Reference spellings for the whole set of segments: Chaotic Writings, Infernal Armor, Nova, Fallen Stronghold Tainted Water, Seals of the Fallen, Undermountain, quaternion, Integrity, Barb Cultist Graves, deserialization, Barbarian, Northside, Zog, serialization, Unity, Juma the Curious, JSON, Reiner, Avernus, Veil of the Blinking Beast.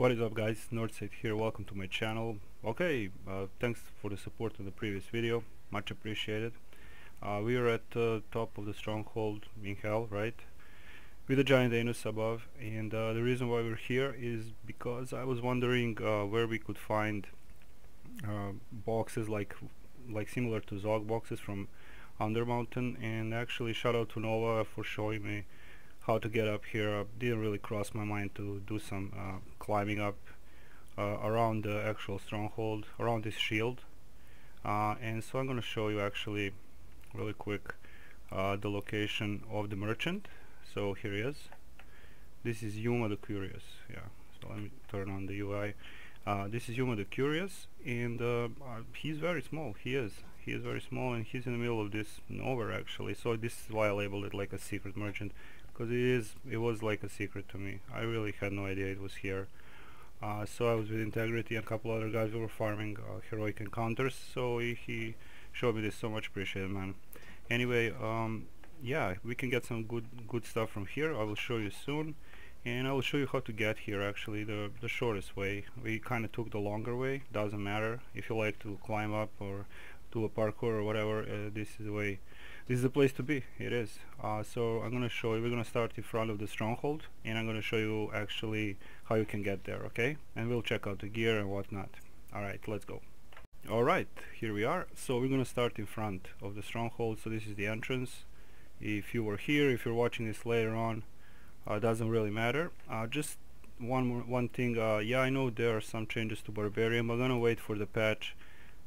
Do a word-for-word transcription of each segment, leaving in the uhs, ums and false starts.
What is up, guys? Northside here, welcome to my channel. Okay, uh, thanks for the support on the previous video, much appreciated. Uh, we are at the uh, top of the stronghold in hell, right? With the giant anus above, and uh, the reason why we're here is because I was wondering uh, where we could find uh, boxes like like similar to Zog boxes from Undermountain, and actually shout out to Nova for showing me how to get up here. Uh, didn't really cross my mind to do some uh, climbing up uh, around the actual stronghold, around this shield, uh, and so I'm gonna show you actually really quick uh, the location of the merchant. So here he is. This is Juma the Curious. Yeah, so let me turn on the U I. Uh, this is Juma the Curious, and uh, uh, he's very small. He is he is very small, and he's in the middle of this nowhere actually. So this is why I labeled it like a secret merchant, because it is it was like a secret to me. I really had no idea it was here. Uh, so I was with Integrity and a couple other guys who were farming uh, heroic encounters. So he, he showed me this. So much appreciated, man. Anyway, um, yeah, we can get some good good stuff from here. I will show you soon, and I will show you how to get here. Actually, the the shortest way. We kind of took the longer way. Doesn't matter if you like to climb up or do a parkour or whatever. Uh, this is the way. This is the place to be. It is. Uh, so I'm gonna show you. We're gonna start in front of the stronghold, and I'm gonna show you actually how you can get there. Okay, and we'll check out the gear and whatnot. All right, let's go. All right, here we are. So we're gonna start in front of the stronghold. So this is the entrance. If you were here, if you're watching this later on, uh, doesn't really matter. Uh, just one more one thing. Uh, yeah, I know there are some changes to Barbarian, but I'm gonna wait for the patch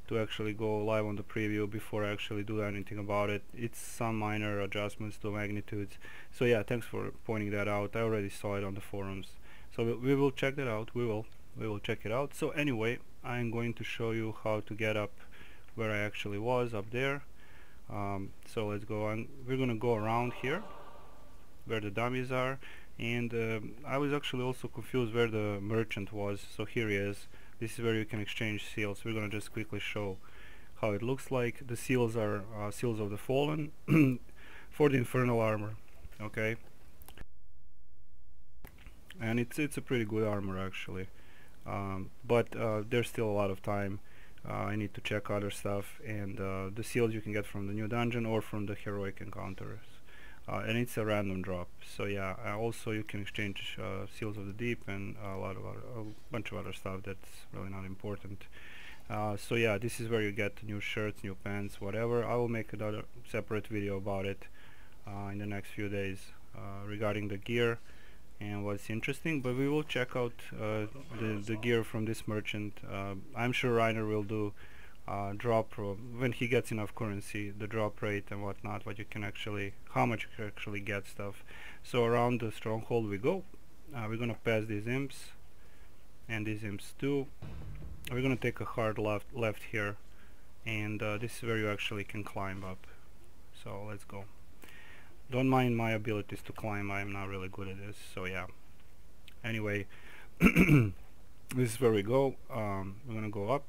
to actually go live on the preview before I actually do anything about it. It's some minor adjustments to magnitudes. So yeah, thanks for pointing that out. I already saw it on the forums. So we, we will check that out. We will we will check it out. So anyway, I'm going to show you how to get up where I actually was up there. Um, so let's go on. We're gonna go around here where the dummies are, and um, I was actually also confused where the merchant was. So here he is. This is where you can exchange seals. We're gonna just quickly show how it looks like. The seals are uh, Seals of the Fallen for the Infernal Armor, okay? And it's it's a pretty good armor actually, um, but uh, there's still a lot of time. Uh, I need to check other stuff, and uh, the seals you can get from the new dungeon or from the heroic encounters, uh, and it's a random drop. So yeah, uh, also you can exchange uh, Seals of the Deep and a lot of other, a bunch of other stuff that's really not important. Uh, so yeah, this is where you get new shirts, new pants, whatever. I will make another separate video about it uh, in the next few days uh, regarding the gear and what's interesting, but we will check out uh, the, the gear from this merchant. Uh, I'm sure Reiner will do uh, drop when he gets enough currency, the drop rate and whatnot, what you can actually, how much you can actually get stuff. So around the stronghold we go. Uh, we're gonna pass these imps and these imps too. We're gonna take a hard left, left here, and uh, this is where you actually can climb up. So let's go. Don't mind my abilities to climb, I'm not really good at this, so yeah. Anyway, this is where we go. Um, we're gonna go up.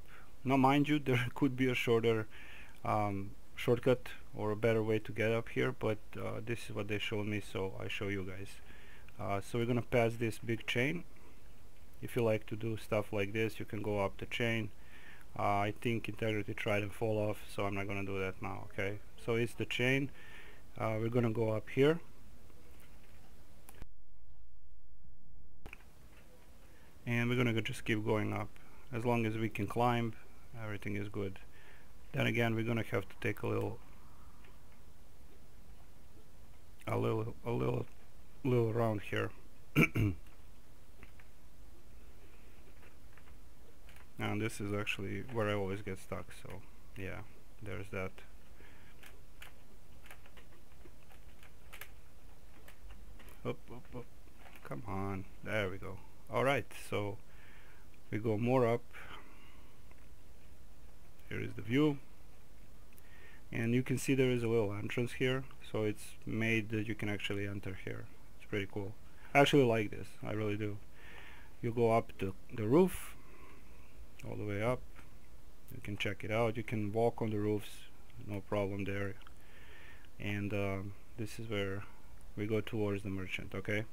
Now mind you, there could be a shorter um, shortcut or a better way to get up here, but uh, this is what they showed me, so I show you guys. Uh, so we're gonna pass this big chain. If you like to do stuff like this, you can go up the chain. Uh, I think Integrity tried and fall off, so I'm not gonna do that now, okay? So it's the chain. Uh, we're gonna go up here, and we're gonna go just keep going up as long as we can climb. Everything is good. Then again, we're gonna have to take a little a little a little little round here. And this is actually where I always get stuck, so yeah, there's that. Up, up, up. Come on, there we go. Alright, so we go more up. Here is the view, and you can see there is a little entrance here, so it's made that you can actually enter here. It's pretty cool. I actually like this, I really do. You go up to the roof, all the way up. You can check it out, you can walk on the roofs, no problem there. And um, this is where we go towards the merchant, okay?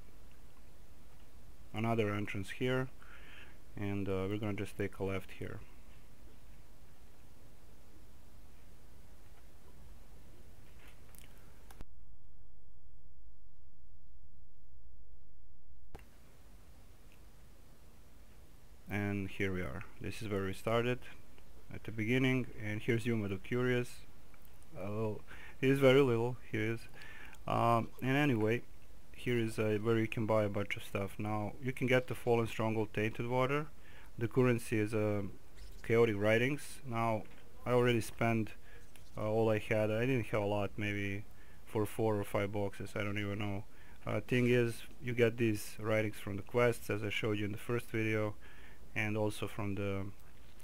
Another entrance here. and uh, we're gonna just take a left here. And here we are. This is where we started at the beginning, and here's Juma the Curious. Oh, he is very little, he is. Um, and anyway, here is uh, where you can buy a bunch of stuff. Now, you can get the Fallen Stronghold Tainted Water. The currency is uh, Chaotic Writings. Now, I already spent uh, all I had. I didn't have a lot, maybe for four or five boxes, I don't even know. Uh, thing is, you get these writings from the quests, as I showed you in the first video, and also from the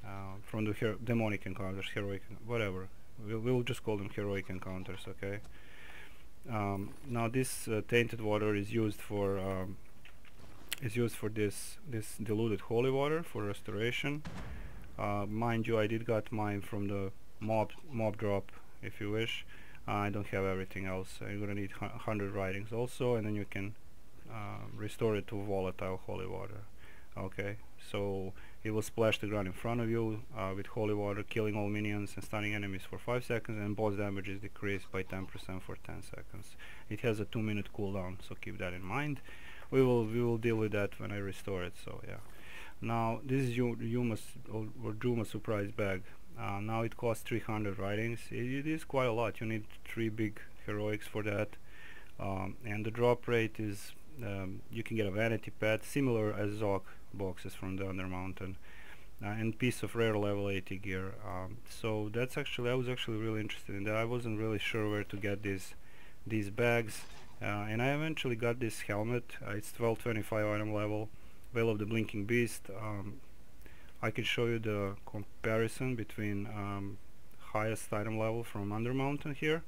uh, from the her demonic encounters, heroic, whatever. We'll, we'll just call them heroic encounters, okay? Um, now this uh, tainted water is used for um, is used for this this diluted holy water for restoration. Uh, mind you, I did got mine from the mob mob drop, if you wish. Uh, I don't have everything else. Uh, you're gonna need one hundred writings also, and then you can uh, restore it to volatile holy water. Okay, so it will splash the ground in front of you uh, with holy water, killing all minions and stunning enemies for five seconds, and boss damage is decreased by ten percent for ten seconds. It has a two minute cooldown, so keep that in mind. We will we will deal with that when I restore it, so yeah. Now this is Juma's or Juma surprise bag. Uh, now it costs three hundred writings. It, it is quite a lot. You need three big heroics for that. Um, and the drop rate is, um, you can get a vanity pet, similar as Zog boxes from the Undermountain, uh, and piece of rare level eighty gear. Um, so that's actually, I was actually really interested in that. I wasn't really sure where to get these these bags, uh, and I eventually got this helmet. Uh, it's twelve twenty-five item level, Veil of the Blinking Beast. Um, I can show you the comparison between um, highest item level from Undermountain here.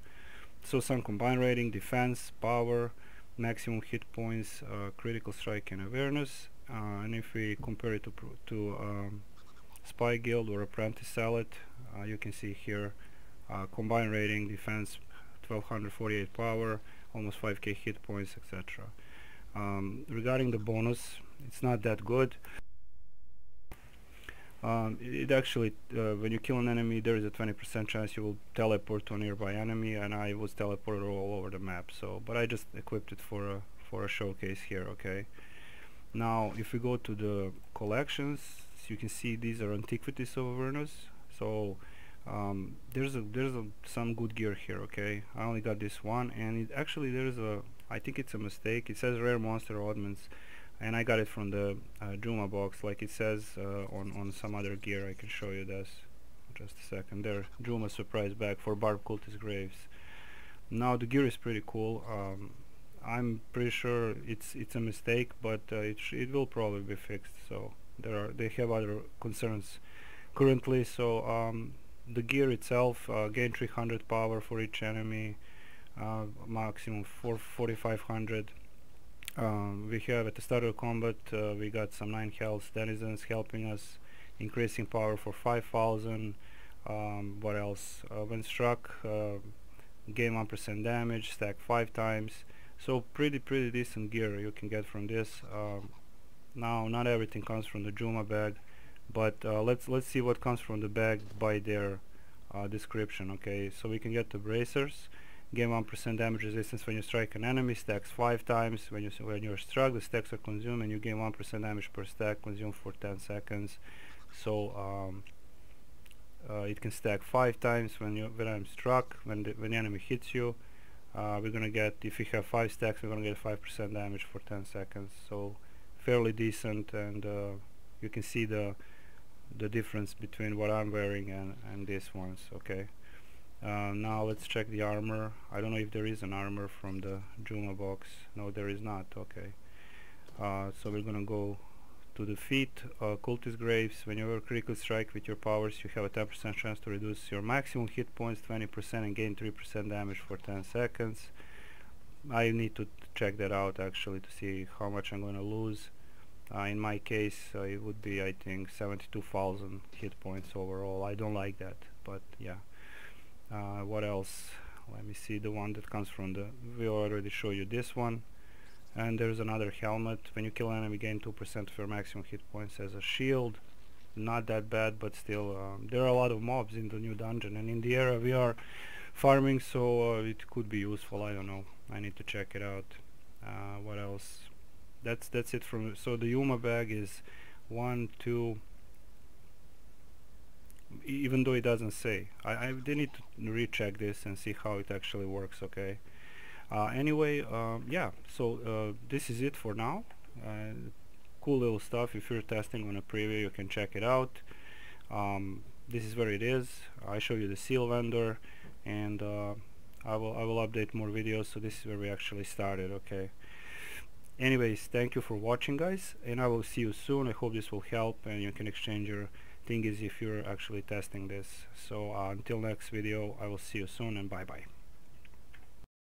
So some combined rating, defense, power, maximum hit points, uh, critical strike, and awareness. Uh, and if we compare it to, pr to um, Spy Guild or Apprentice Salad, uh, you can see here uh, combined rating, defense, twelve forty-eight power, almost five K hit points, et cetera. Um, regarding the bonus, it's not that good. Um, it, it actually, uh, when you kill an enemy, there is a twenty percent chance you will teleport to a nearby enemy, and I was teleported all over the map. So, but I just equipped it for a for a showcase here, okay. Now, if we go to the collections, you can see these are antiquities of Avernus. So um, there's a, there's a, some good gear here, okay. I only got this one, and it actually there's a, I think it's a mistake. It says rare monster oddments, and I got it from the uh, Juma box, like it says uh, on on some other gear. I can show you this, just a second. There, Juma surprise bag for Barb Cultist Graves. Now the gear is pretty cool. Um, I'm pretty sure it's it's a mistake, but uh, it sh it will probably be fixed. So there are they have other concerns currently. So um, the gear itself, uh, gain three hundred power for each enemy, uh, maximum for forty-five hundred. Um, we have at the start of combat uh, we got some nine health denizens helping us, increasing power for five thousand. Um, what else? Uh, when struck, uh, gain one percent damage, stack five times. So pretty pretty decent gear you can get from this. Um, now not everything comes from the Juma bag, but uh, let's let's see what comes from the bag by their uh, description. Okay, so we can get the bracers, gain one percent damage resistance when you strike an enemy, stacks five times. When you when you're struck, the stacks are consumed, and you gain one percent damage per stack consumed for ten seconds. So um, uh, it can stack five times when you when I'm struck. When the, when the enemy hits you. Uh, we're gonna get, if we have five stacks, we're gonna get five percent damage for ten seconds. So fairly decent, and uh, you can see the the difference between what I'm wearing and, and these ones, okay. Uh, now let's check the armor. I don't know if there is an armor from the Juma box. No, there is not, okay. Uh, so we're gonna go to the feet, uh, Cultist Graves. When you have a critical strike with your powers, you have a ten percent chance to reduce your maximum hit points twenty percent and gain three percent damage for ten seconds. I need to check that out actually to see how much I'm going to lose. Uh, in my case, uh, it would be, I think, seventy-two thousand hit points overall. I don't like that, but yeah. Uh, what else? Let me see the one that comes from the... We already show you this one. And there's another helmet. When you kill an enemy, gain two percent of your maximum hit points as a shield. Not that bad, but still, um, there are a lot of mobs in the new dungeon, and in the area we are farming, so uh, it could be useful. I don't know, I need to check it out. Uh, what else? That's that's it from, so the Yuma bag is one, two, even though it doesn't say. I, I they need to recheck this and see how it actually works, okay? Uh, anyway, um, yeah, so uh, this is it for now. Uh, cool little stuff. If you're testing on a preview, you can check it out. Um, this is where it is. I show you the seal vendor, and uh, I will I will update more videos. So this is where we actually started, okay? Anyways, thank you for watching, guys, and I will see you soon. I hope this will help, and you can exchange your thingies if you're actually testing this. So uh, until next video, I will see you soon, and bye bye.